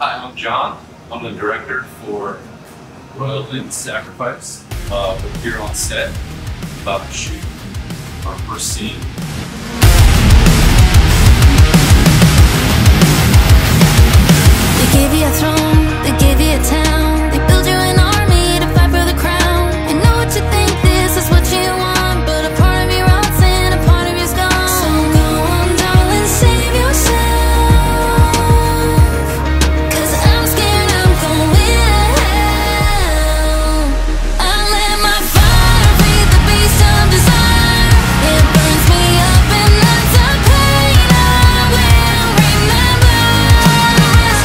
Hi, I'm John. I'm the director for Royale Lynn Sacrifice. We're here on set, about to shoot our first scene. They give you a throne, they give you a town, they build you an army to fight for the crown. I know what you think, this is what you want, but a part of your out's and a part of you's gone. So go on, darling, save yourself, 'cause I'm scared I'm going to hell. I let my fire feed the beast of desire. It burns me up and that's a pain I will remember the rest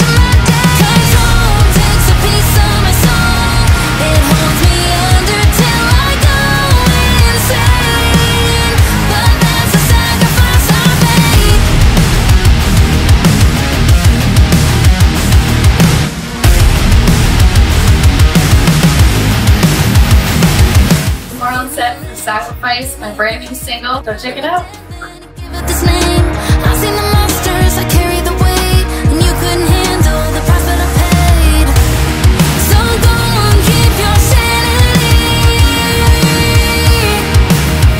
of my days. Control takes a piece of my soul, it holds me under till I go insane, but that's the sacrifice I made. We're on set for Sacrifice, my brand new single. Go check it out. Give it this name. I've seen the monsters, I carry the weight, and you couldn't handle the price that I paid. So go on, keep your sanity.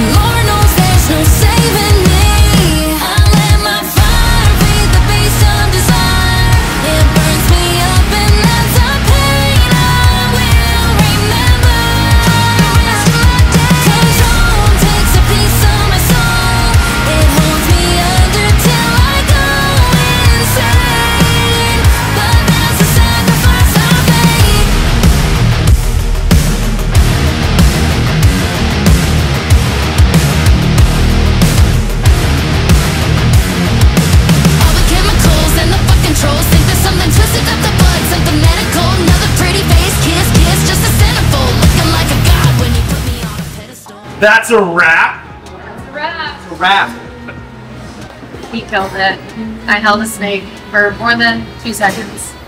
Lord knows there's no saving me. I let my fire feed the beast of desire. It burns me up and that's a pain I will remember the rest of my days. Control takes a piece of my soul, it holds me under till I go insane, but that's the sacrifice I made. All the chemicals and the fucking trolls think there's something twisted up the blood, something medical. Another pretty face, kiss, kiss, just a centerfold, looking like a god when you put me on a pedestal. That's a wrap. Rap. A wrap. He killed it. I held a snake for more than 2 seconds.